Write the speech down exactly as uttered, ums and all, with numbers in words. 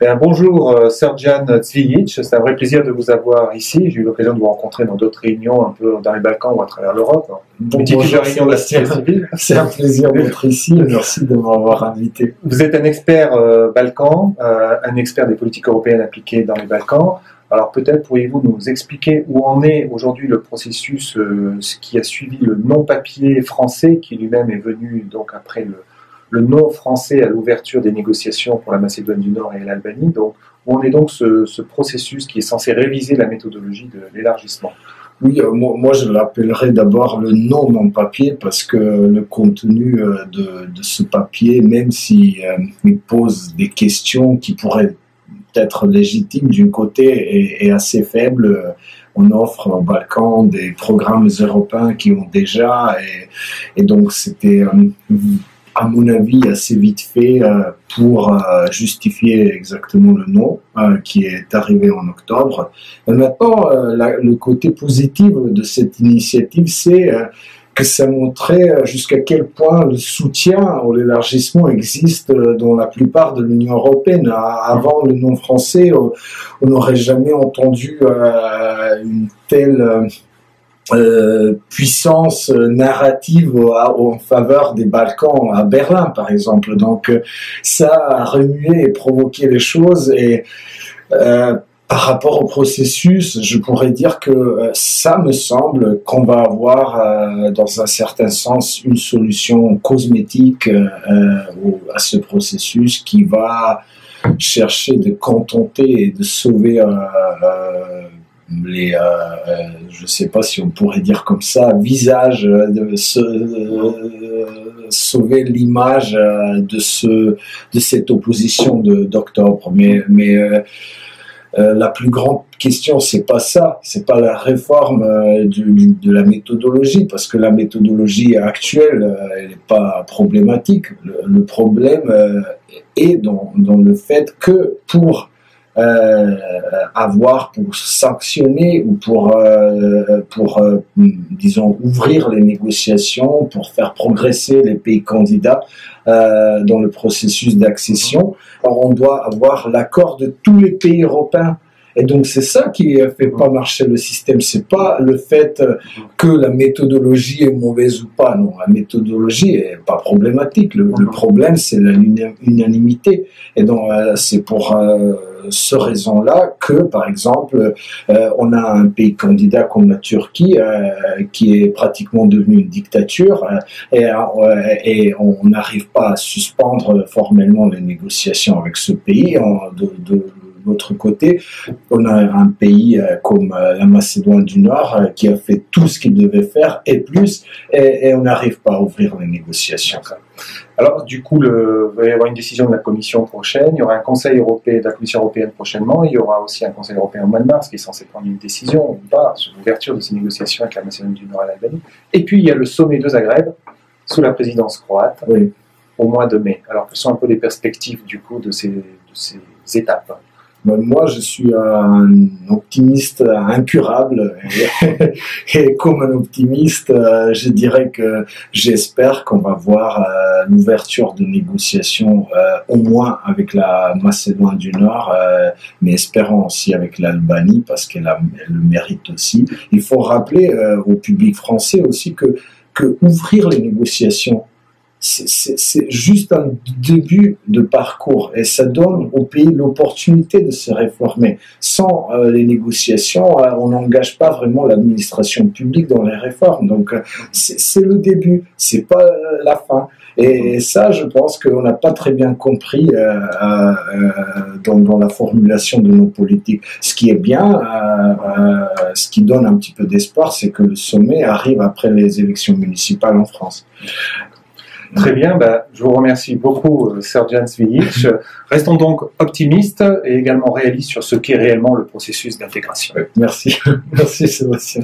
Bien, bonjour Srdjan Cvijic, c'est un vrai plaisir de vous avoir ici. J'ai eu l'occasion de vous rencontrer dans d'autres réunions un peu dans les Balkans ou à travers l'Europe. Bonjour, c'est un plaisir d'être ici, merci de m'avoir invité. Vous êtes un expert euh, Balkans, euh, un expert des politiques européennes appliquées dans les Balkans. Alors peut-être pourriez-vous nous expliquer où en est aujourd'hui le processus euh, ce qui a suivi le non-papier français, qui lui-même est venu donc après le le non français à l'ouverture des négociations pour la Macédoine du Nord et l'Albanie. Donc, où en est donc ce, ce processus qui est censé réviser la méthodologie de l'élargissement? Oui, euh, moi, moi je l'appellerais d'abord le non non-papier, parce que le contenu euh, de, de ce papier, même s'il si, euh, pose des questions qui pourraient être légitimes d'un côté, est, est assez faible. On offre aux Balkans des programmes européens qui ont déjà, et, et donc c'était... Euh, à mon avis, assez vite fait pour justifier exactement le nom qui est arrivé en octobre. Mais maintenant, le côté positif de cette initiative, c'est que ça montrait jusqu'à quel point le soutien ou l'élargissement existe dans la plupart de l'Union européenne. Avant le nom français, on n'aurait jamais entendu une telle... Euh, puissance narrative en faveur des Balkans à Berlin, par exemple. Donc ça a remué et provoqué les choses, et euh, par rapport au processus, je pourrais dire que ça me semble qu'on va avoir euh, dans un certain sens une solution cosmétique euh, à ce processus qui va chercher de contenter et de sauver euh, euh, les, euh, je ne sais pas si on pourrait dire comme ça, visage, de ce, euh, sauver l'image de, ce, de cette opposition d'octobre. Mais, mais euh, euh, la plus grande question, ce n'est pas ça, ce n'est pas la réforme euh, du, du, de la méthodologie, parce que la méthodologie actuelle, euh, elle n'est pas problématique. Le, le problème euh, est dans, dans le fait que pour... Euh, avoir pour sanctionner ou pour, euh, pour euh, disons, ouvrir les négociations, pour faire progresser les pays candidats euh, dans le processus d'accession. Alors on doit avoir l'accord de tous les pays européens. Et donc c'est ça qui ne fait pas marcher le système, c'est pas le fait que la méthodologie est mauvaise ou pas, non, la méthodologie n'est pas problématique, le, le problème c'est l'unanimité, et donc euh, c'est pour euh, ce raison-là que, par exemple, euh, on a un pays candidat comme la Turquie euh, qui est pratiquement devenu une dictature, euh, et, euh, et on n'arrive pas à suspendre formellement les négociations avec ce pays. En, de, de, D'autre côté, on a un pays comme la Macédoine du Nord qui a fait tout ce qu'il devait faire et plus, et, et on n'arrive pas à ouvrir les négociations. Alors du coup, le, il va y avoir une décision de la Commission prochaine, il y aura un Conseil européen de la Commission européenne prochainement, il y aura aussi un Conseil européen au mois de mars qui est censé prendre une décision ou pas sur l'ouverture de ces négociations avec la Macédoine du Nord et l'Albanie. Et puis il y a le sommet de Zagreb sous la présidence croate, oui, au mois de mai. Alors quelles sont un peu les perspectives du coup de ces, de ces étapes? Moi, je suis un optimiste incurable, et, et comme un optimiste, je dirais que j'espère qu'on va voir l'ouverture de négociations au moins avec la Macédoine du Nord, mais espérons aussi avec l'Albanie, parce qu'elle le mérite aussi. Il faut rappeler au public français aussi que, que ouvrir les négociations, c'est juste un début de parcours, et ça donne au pays l'opportunité de se réformer. Sans euh, les négociations, euh, on n'engage pas vraiment l'administration publique dans les réformes. Donc euh, c'est le début, c'est pas euh, la fin. Et, et ça, je pense qu'on n'a pas très bien compris euh, euh, dans, dans la formulation de nos politiques. Ce qui est bien, euh, euh, ce qui donne un petit peu d'espoir, c'est que le sommet arrive après les élections municipales en France. Très bien, bah, je vous remercie beaucoup euh, Srdjan Cvijic. Restons donc optimistes et également réalistes sur ce qu'est réellement le processus d'intégration. Merci, merci Sébastien.